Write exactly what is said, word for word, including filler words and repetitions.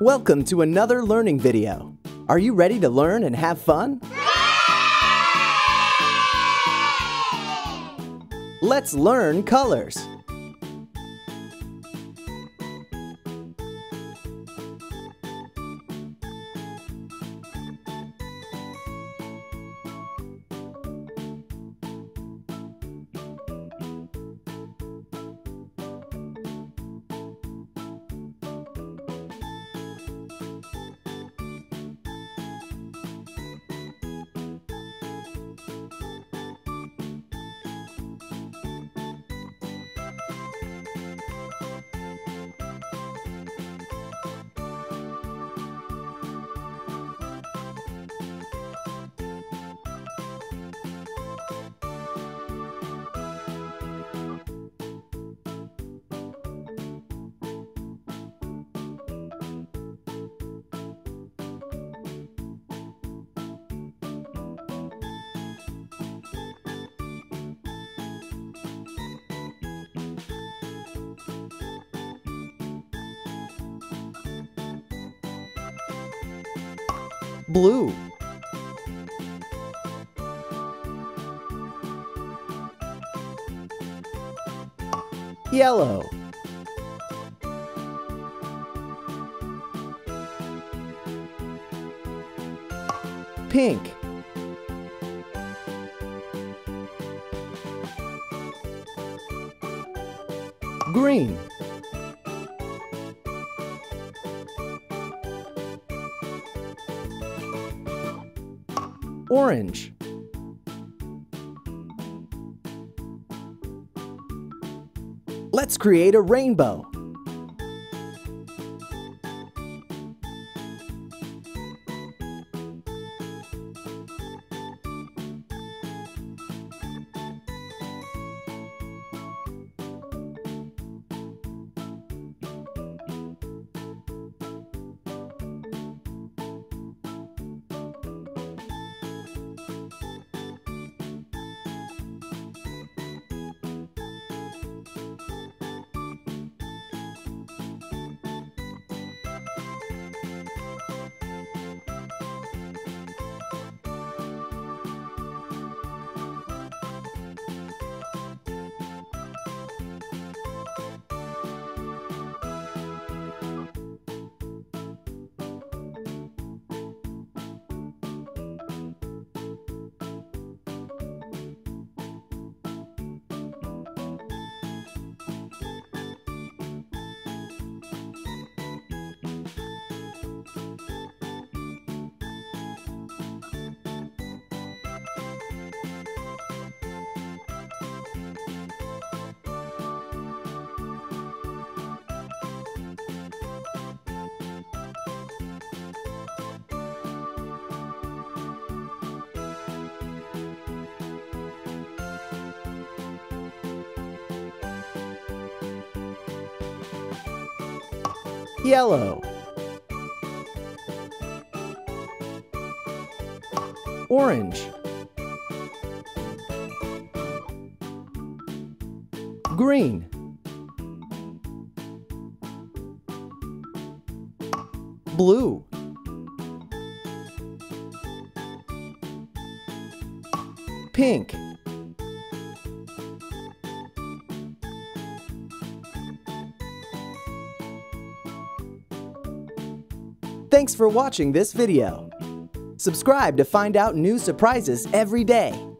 Welcome to another learning video. Are you ready to learn and have fun? Yay! Let's learn colors. Blue, yellow, pink, green, orange, let's create a rainbow. Yellow, orange, green, blue, pink, Thanks for watching this video. Subscribe to find out new surprises every day.